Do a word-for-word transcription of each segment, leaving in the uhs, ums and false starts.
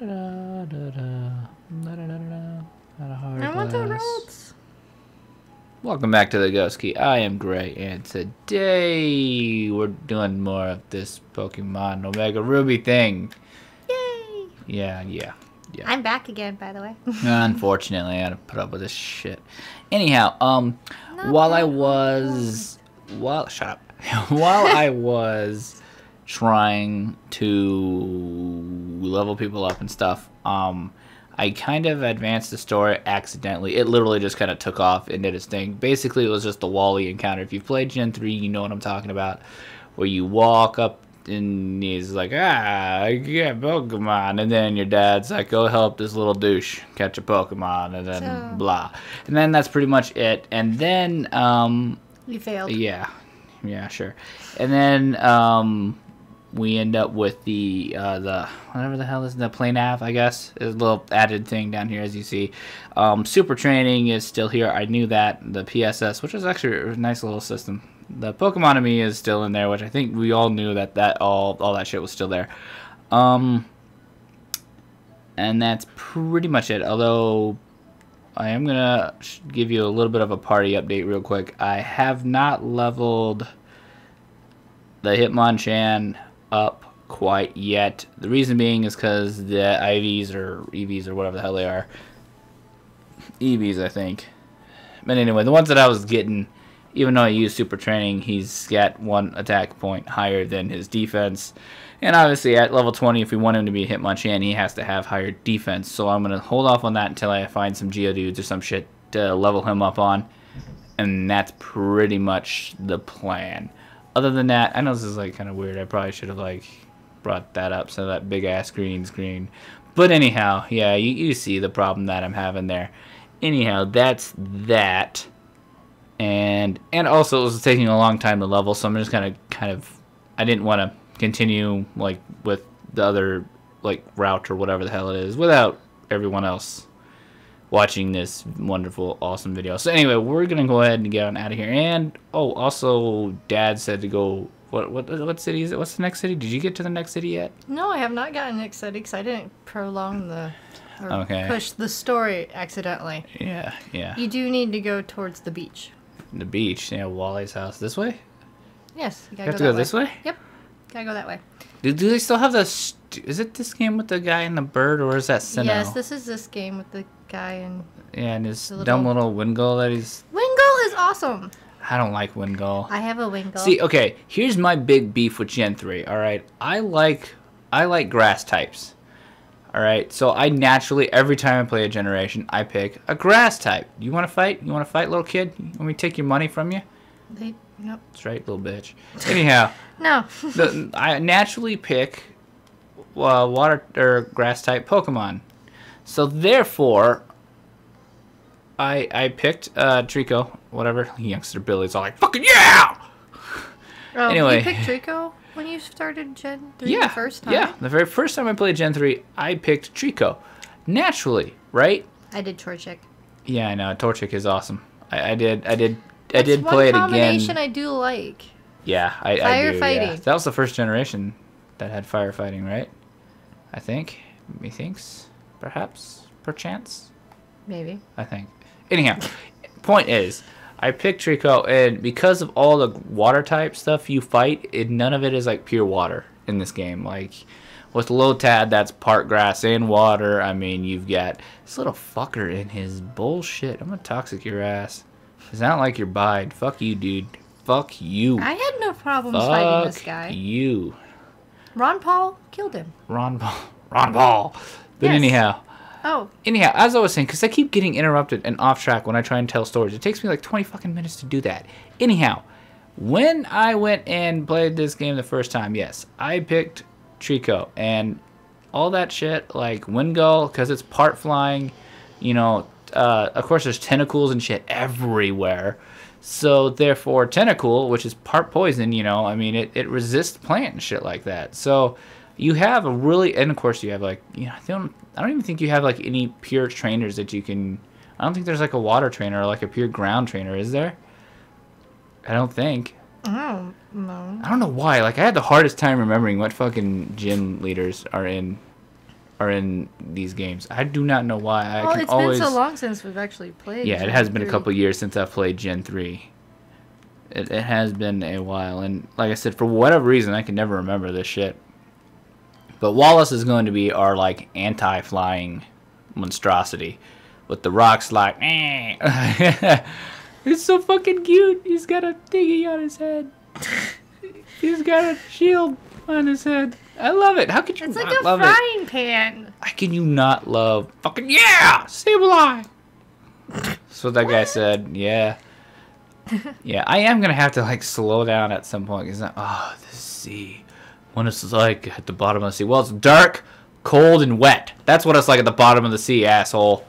I want the roads. Welcome back to the Ghost Key. I am Gray, and today we're doing more of this Pokemon Omega Ruby thing. Yay! Yeah, yeah, yeah. I'm back again, by the way. Unfortunately, I had to put up with this shit. Anyhow, um, Not while I was, while shut up, while I was trying to level people up and stuff, um. I kind of advanced the story accidentally. It literally just kind of took off and did its thing. Basically, it was just the Wally encounter. If you've played Gen three, you know what I'm talking about. Where you walk up and he's like, ah, I get Pokemon. And then your dad's like, go help this little douche catch a Pokemon. And then so... blah. And then that's pretty much it. And then... um, you failed. Yeah. Yeah, sure. And then... um. we end up with the, uh, the, whatever the hell is the play nav, I guess. There's a little added thing down here, as you see. Um, super training is still here. I knew that. The P S S, which is actually a nice little system. The Pokemonomy is still in there, which I think we all knew that that all, all that shit was still there. Um, and that's pretty much it. Although, I am going to give you a little bit of a party update real quick. I have not leveled the Hitmonchan up quite yet. The reason being is because the I Vs or E Vs or whatever the hell they are. E Vs, I think. But anyway, the ones that I was getting, even though I used super training, he's got one attack point higher than his defense. And obviously at level twenty, if we want him to be Hitmonchan, he has to have higher defense. So I'm going to hold off on that until I find some Geodudes or some shit to level him up on. And that's pretty much the plan. Other than that, I know this is like kind of weird. I probably should have like brought that up so that big ass green's green. But anyhow, yeah, you, you see the problem that I'm having there. Anyhow, that's that. And and also it was taking a long time to level, so I'm just kind of kind of I didn't want to continue like with the other like route or whatever the hell it is without everyone else watching this wonderful, awesome video. So anyway, we're gonna go ahead and get on out of here. And oh, also, Dad said to go. What what what city is it? What's the next city? Did you get to the next city yet? No, I have not gotten the next city because I didn't prolong the or okay. push the story accidentally. Yeah, yeah. You do need to go towards the beach. The beach, yeah. Wally's house this way. Yes, you gotta you have go to go way. this way. Yep, gotta go that way. Do, do they still have the? St is it this game with the guy and the bird, or is that Sinnoh? Yes, this is this game with the. guy and yeah, and his little... dumb little Wingull that he's Wingull is awesome. I don't like Wingull. I have a Wingull. See, okay, here's my big beef with Gen three. All right, I like I like grass types. All right, so I naturally every time I play a generation, I pick a grass type. You want to fight? You want to fight, little kid? Let me take your money from you. They nope. That's right, little bitch. Anyhow, no. the, I naturally pick uh, water or grass type Pokemon. So therefore, I I picked uh, Treecko, whatever. Youngster Billy's all like, fucking yeah! Um, anyway. You picked Treecko when you started Gen three yeah, the first time? Yeah, the very first time I played Gen three, I picked Treecko. Naturally, right? I did Torchic. Yeah, I know. Torchic is awesome. I, I did I did, I did play it again. That's one combination I do like. Yeah, I, I do. Firefighting. Yeah. That was the first generation that had firefighting, right? I think. Methinks. Perhaps, perchance, maybe. I think. Anyhow, point is, I picked Treecko, and because of all the water type stuff you fight, it, none of it is like pure water in this game. Like with Lotad, that's part grass and water. I mean, you've got this little fucker in his bullshit. I'm gonna toxic your ass. It's not like you're bide. Fuck you, dude. Fuck you. I had no problems Fuck fighting this guy. You. Ron Paul killed him. Ron Paul. Ron Paul. But yes. anyhow, oh, anyhow, as I was saying, because I keep getting interrupted and off track when I try and tell stories. It takes me like twenty fucking minutes to do that. Anyhow, when I went and played this game the first time, yes, I picked Treecko and all that shit, like Wingull, because it's part flying. You know, uh, of course, there's tentacles and shit everywhere. So therefore, Tentacool, which is part poison, you know, I mean, it, it resists plant and shit like that. So... you have a really, and of course you have like, you know, I don't, I don't even think you have like any pure trainers that you can, I don't think there's like a water trainer or like a pure ground trainer, is there? I don't think. I don't know. I don't know why, like I had the hardest time remembering what fucking gym leaders are in are in these games. I do not know why. I well, can it's always... been so long since we've actually played. Yeah, Gen it has been three. A couple of years since I've played Gen three. It, it has been a while, and like I said, for whatever reason, I can never remember this shit. But Wallace is going to be our like anti-flying monstrosity, with the rocks like. Eh. He's so fucking cute. He's got a thingy on his head. He's got a shield on his head. I love it. How could you it's not like love it? It's like a frying pan. How can you not love fucking yeah, Sableye? That's what that what? guy said. Yeah. Yeah, I am gonna have to like slow down at some point. It's not. Oh, the sea. When it's like at the bottom of the sea. Well, it's dark, cold, and wet. That's what it's like at the bottom of the sea, asshole.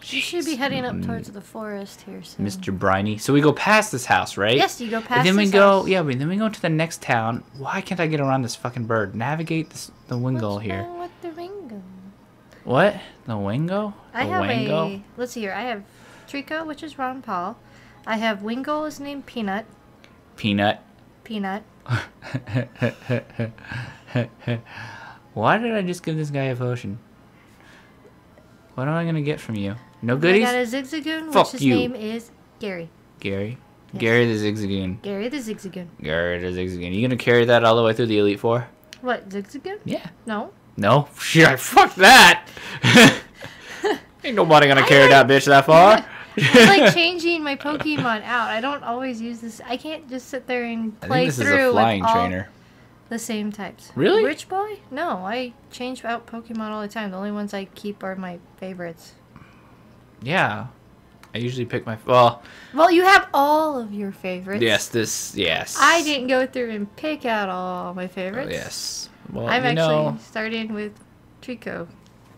Jeez. You should be heading up towards the forest here soon. Mister Briney. So we go past this house, right? Yes, you go past. And then this we go. House. Yeah, but then we go to the next town. Why can't I get around this fucking bird? Navigate this, the Wingull here. What's wrong with the Wingull? What? The Wingull? I the have Wingull? a. Let's see here. I have Treecko, which is Ron Paul. I have Wingull is named Peanut. Peanut. Peanut. Why did I just give this guy a potion? What am I gonna get from you? No goodies. I got a Zigzagoon, Fuck which his you. name is Gary. Gary. Yes. Gary the Zigzagoon. Gary the Zigzagoon. Gary the Zigzagoon. You gonna carry that all the way through the Elite Four? What Zigzagoon? Yeah. No. No. Shit. Fuck that. Ain't nobody gonna carry that bitch that far. It's like changing my Pokemon out. I don't always use this. I can't just sit there and play I think this through is a flying with all trainer. the same types. Really? Rich boy? No, I change out Pokemon all the time. The only ones I keep are my favorites. Yeah, I usually pick my well. Well, you have all of your favorites. Yes, this yes. I didn't go through and pick out all my favorites. Oh, yes. Well, I'm you actually know... starting with Treecko.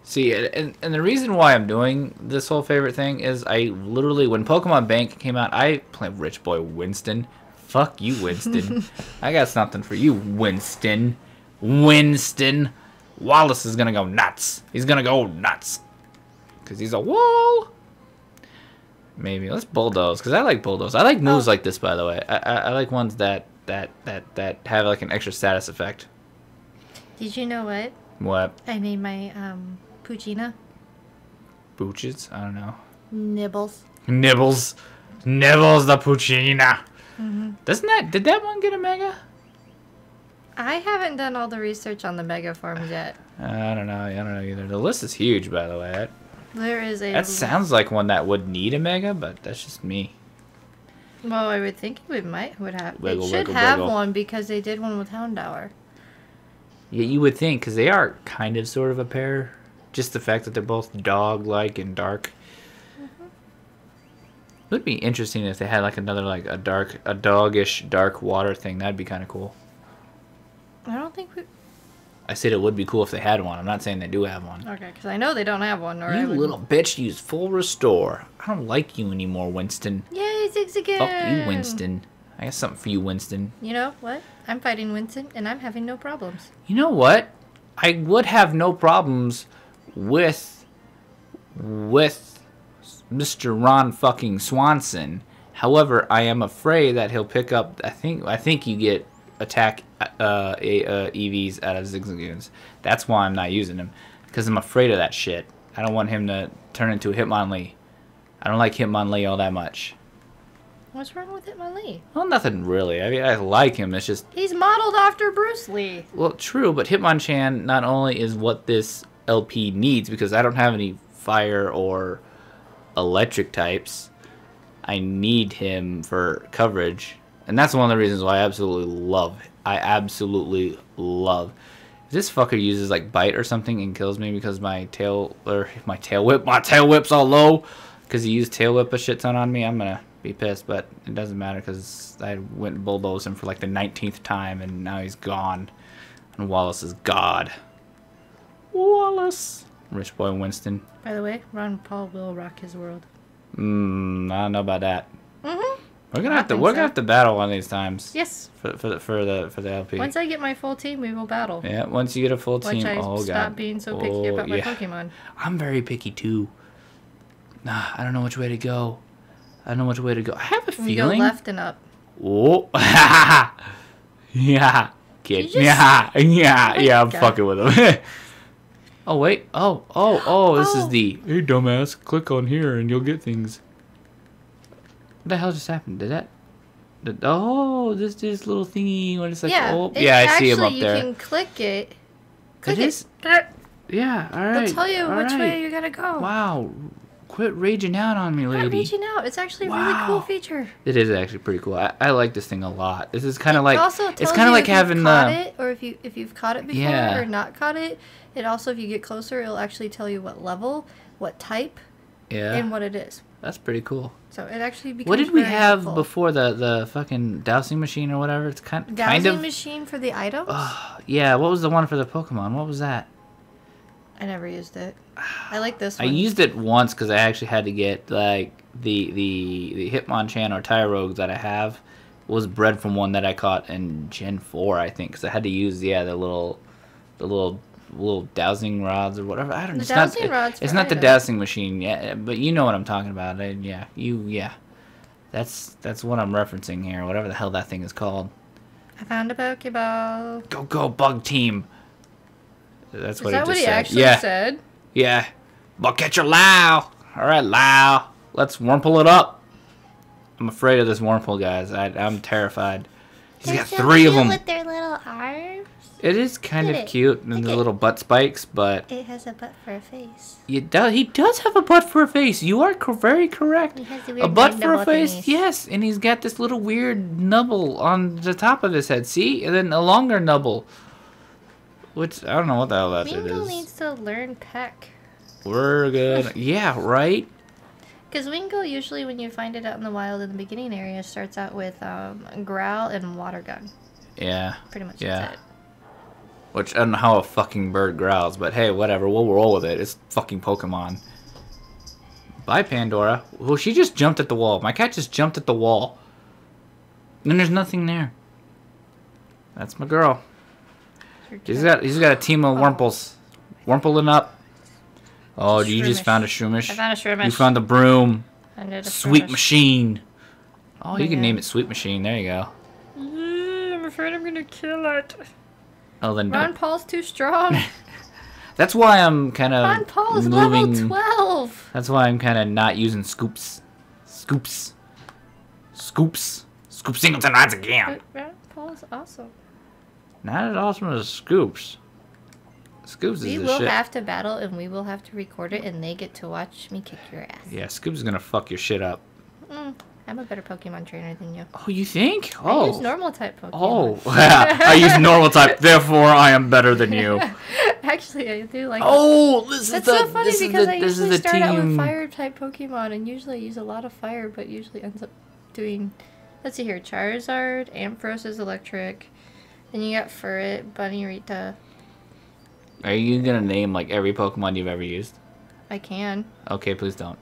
See, and, and the reason why I'm doing this whole favorite thing is I literally, when Pokemon Bank came out, I played Rich Boy Winston. Fuck you, Winston. I got something for you, Winston. Winston. Wallace is going to go nuts. He's going to go nuts. Because he's a wall. Maybe. Let's bulldoze, because I like bulldoze. I like moves oh. like this, by the way. I, I, I like ones that, that, that, that have like an extra status effect. Did you know what? What? I made my... um. Poochyena. Pooches? I don't know. Nibbles. Nibbles. Nibbles the Poochyena. Mm-hmm. Doesn't that... Did that one get a Mega? I haven't done all the research on the Mega forms yet. I don't know. I don't know either. The list is huge, by the way. There is a... That sounds like one that would need a Mega, but that's just me. Well, I would think it might would have... Wiggle, it should wiggle, have wiggle. one because they did one with Houndour. Yeah, you would think, because they are kind of sort of a pair... Just the fact that they're both dog-like and dark. Mm-hmm. It would be interesting if they had like another like a dark, a dog-ish dark water thing. That'd be kind of cool. I don't think we. I said it would be cool if they had one. I'm not saying they do have one. Okay, because I know they don't have one. Or you I would... little bitch, use full restore. I don't like you anymore, Winston. Yay, Zigzagoon! Fuck you, Winston. I got something for you, Winston. You know what? I'm fighting Winston, and I'm having no problems. You know what? I would have no problems. With, with Mister Ron fucking Swanson. However, I am afraid that he'll pick up. I think I think you get attack uh, a, uh, E Vs out of Zigzagoons. That's why I'm not using him, because I'm afraid of that shit. I don't want him to turn into a Hitmonlee. I don't like Hitmonlee all that much. What's wrong with Hitmonlee? Well, nothing really. I mean, I like him. It's just he's modeled after Bruce Lee. Well, true, but Hitmonchan not only is what this L P needs, because I don't have any fire or electric types. I need him for coverage, and that's one of the reasons why I absolutely love it. I absolutely love if this fucker uses like bite or something and kills me because my tail or my tail whip my tail whip's all low because he used tail whip a shit ton on me. I'm gonna be pissed, but it doesn't matter because I went bulldoze him for like the nineteenth time, and now he's gone, and Wallace is god. Wallace. Rich boy Winston. By the way, Ron Paul will rock his world. Mmm, I don't know about that. Mm-hmm. We're gonna I have to we're so. gonna have to battle one of these times. Yes. For for the for the for the L P. Once I get my full team, we will battle. Yeah, once you get a full Watch team, I oh god. Stop being so picky oh, about my yeah. Pokemon. I'm very picky too. Nah, I don't know which way to go. I don't know which way to go. I have a we feeling. Go left and up. Oh, yeah, kid. Just... Yeah, yeah, yeah. I'm God. fucking with him. Oh, wait. Oh, oh, oh, this oh. is the... Hey, dumbass, click on here and you'll get things. What the hell just happened? Did that... Did, oh, this this little thingy when it's like... Yeah, oh, it's yeah actually, I see him up there. you can click it. Click it. Is, it. Yeah, all right. It'll tell you which right. way you gotta go. Wow. Quit raging out on me, lady. Not raging out. It's actually a wow. really cool feature. It is actually pretty cool. I, I like this thing a lot. This is kind of like also it's kind of like having caught the, it, or if you if you've caught it before yeah. or not caught it. It also, if you get closer, it'll actually tell you what level, what type, yeah, and what it is. That's pretty cool. So it actually becomes. What did we have helpful. before the the fucking dowsing machine or whatever? It's kind dowsing kind of dowsing machine for the items. Oh, yeah, what was the one for the Pokemon? What was that? I never used it. I like this one. I used it once because I actually had to get like the the the Hitmonchan or Tyrogue that I have was bred from one that I caught in Gen four, I think, because I had to use yeah the little the little little dowsing rods or whatever. I don't know. It's not rods it's not the dowsing machine yet, but you know what I'm talking about. I, yeah, you yeah. That's that's what I'm referencing here. Whatever the hell that thing is called. I found a Pokeball. Go go bug team. That's what, Is that he, what he actually yeah. said? Yeah. But catch your Lao. All right, Lao. Let's Wurmple it up. I'm afraid of this Wurmple, guys. I, I'm terrified. He's They're got so three cute of them. with their little arms. It is kind of cute and like the it, little butt spikes, but... It has a butt for a face. You do, he does have a butt for a face. You are co very correct. He has a, weird a butt for a face, things. yes. And he's got this little weird nubble on the top of his head, see? And then a longer nubble. Which, I don't know what the hell that is. Wingull needs to learn peck. We're good. Yeah, right? Because Wingull, usually when you find it out in the wild in the beginning area, starts out with um, growl and water gun. Yeah. Pretty much yeah. that's it. Which, I don't know how a fucking bird growls, but hey, whatever. We'll roll with it. It's fucking Pokemon. Bye, Pandora. Well, she just jumped at the wall. My cat just jumped at the wall. And there's nothing there. That's my girl. He's got, he's got a team of oh. Wurmples. Wurmpling up. Oh, you just found a Shroomish. I found a Shroomish. You found the broom. I did a Sweep Shroomish. Machine. Oh, you yeah. can name it Sweep Machine. There you go. Yeah, I'm afraid I'm going to kill it. Oh, then Ron Paul's too strong. That's why I'm kind of Ron Paul's moving. level twelve. That's why I'm kind of not using scoops. Scoops. Scoops. Scoop singles and rods again. But Ron Paul's awesome. Not as awesome as Scoops. Scoops is the shit. We will have to battle and we will have to record it and they get to watch me kick your ass. Yeah, Scoops is gonna fuck your shit up. Mm-mm. I'm a better Pokemon trainer than you. Oh, you think? Oh. I use normal type Pokemon. Oh, yeah. I use normal type, therefore I am better than you. Actually, I do like Oh, this is That's the, so funny this because is the, I usually start team. out with fire type Pokemon and usually use a lot of fire, but usually ends up doing... Let's see here, Charizard, Ampharos is electric... Then you got Furret, Bunny Rita. Are you gonna name like every Pokemon you've ever used? I can. Okay, please don't.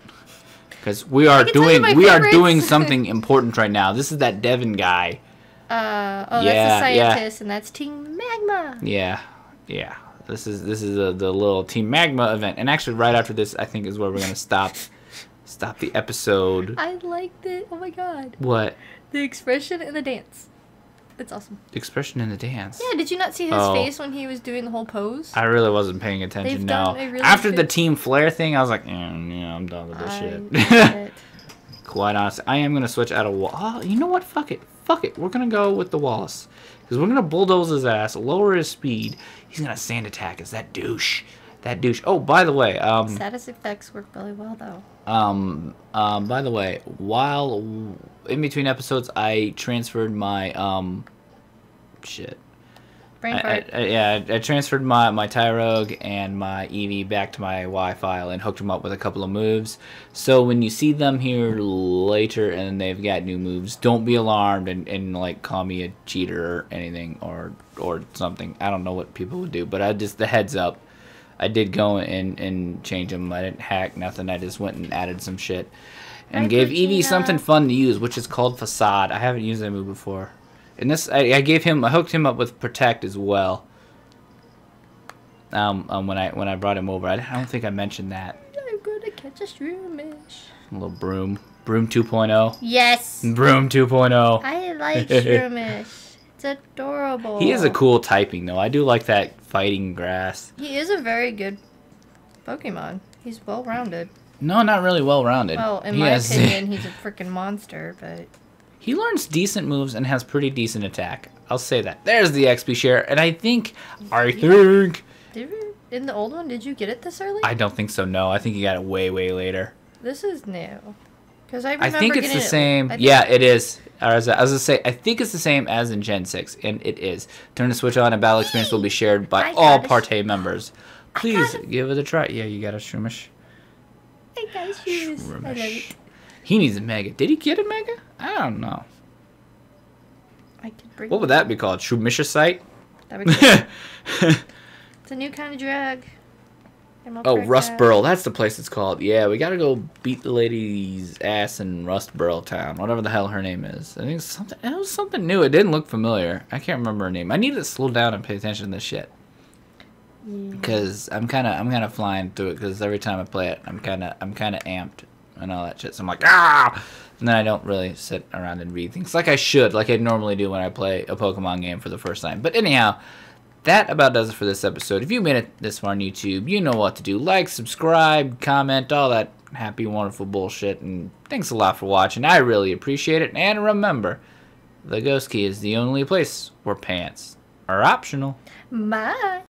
Because we are doing we favorites. are doing something important right now. This is that Devin guy. Uh oh, yeah, that's the scientist, yeah. and that's Team Magma. Yeah, yeah. This is this is a, the little Team Magma event, and actually, right after this, I think is where we're gonna stop stop the episode. I liked it. Oh my god. What? The expression and the dance. It's awesome. Expression in the dance. Yeah, did you not see his oh. face when he was doing the whole pose? I really wasn't paying attention, no. Really After good... the Team Flare thing, I was like, mm, yeah, I'm done with this I shit. Quite honestly, I am going to switch out of Wallace. Oh, you know what? Fuck it. Fuck it. We're going to go with the Wallace. Because we're going to bulldoze his ass, lower his speed. He's going to sand attack us. That douche. That douche. Oh, by the way. Um, Status effects work really well, though. Um, um, by the way, while in between episodes, I transferred my, um, shit. Brain fart. I, I, yeah, I transferred my, my Tyrogue and my Eevee back to my Y file and hooked them up with a couple of moves. So when you see them here later and they've got new moves, don't be alarmed and, and like, call me a cheater or anything or, or something. I don't know what people would do, but I just, the heads up. I did go and, and change them. I didn't hack nothing. I just went and added some shit. And Hi, gave Poochyena. Eevee something fun to use, which is called Facade. I haven't used that move before. And this, I, I gave him, I hooked him up with Protect as well. Um, um when I when I brought him over, I, I don't think I mentioned that. I'm gonna catch a Shroomish. A little broom, broom two point oh. Yes. Broom two point oh. I like Shroomish. It's adorable. He is a cool typing though. I do like that fighting grass. He is a very good Pokemon. He's well-rounded. No, not really well-rounded. Well, in he my has... opinion, he's a freaking monster, but... He learns decent moves and has pretty decent attack. I'll say that. There's the X P share, and I think... Did I think... Did we, in the old one, did you get it this early? I don't think so, no. I think you got it way, way later. This is new. Because I remember I think it's the same. It, yeah, it is. I was, I was going to say, I think it's the same as in Gen six, and it is. Turn the switch on, and battle experience will be shared by I all Partey members. Please give it a try. Yeah, you got a Shroomish. I got a Shroomish. Shroomish. I love it. He needs a Mega. Did he get a Mega? I don't know. I could bring what would that be called? Shroomishocyte? That would be good. It's a new kind of drug. Oh, Rustboro. That's the place it's called. Yeah, we gotta go beat the lady's ass in Rustboro Town. Whatever the hell her name is. I think it's something, it was something new. It didn't look familiar. I can't remember her name. I need to slow down and pay attention to this shit. Yeah. Because I'm kind of I'm kind of flying through it. Because every time I play it, I'm kind of I'm kind of amped and all that shit. So I'm like, ah! And then I don't really sit around and read things like I should, like I normally do when I play a Pokemon game for the first time. But anyhow... That about does it for this episode. If you made it this far on YouTube, you know what to do. Like, subscribe, comment, all that happy, wonderful bullshit. And thanks a lot for watching. I really appreciate it. And remember, the Ghost Key is the only place where pants are optional. Bye.